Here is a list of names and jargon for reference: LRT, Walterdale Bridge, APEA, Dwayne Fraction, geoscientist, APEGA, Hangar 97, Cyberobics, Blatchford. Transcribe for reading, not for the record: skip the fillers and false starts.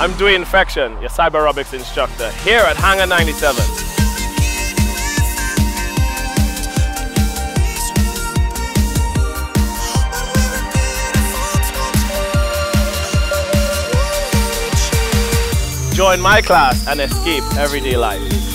I'm Dwayne Fraction, your Cyberobics instructor here at Hangar 97. Join my class and escape everyday life.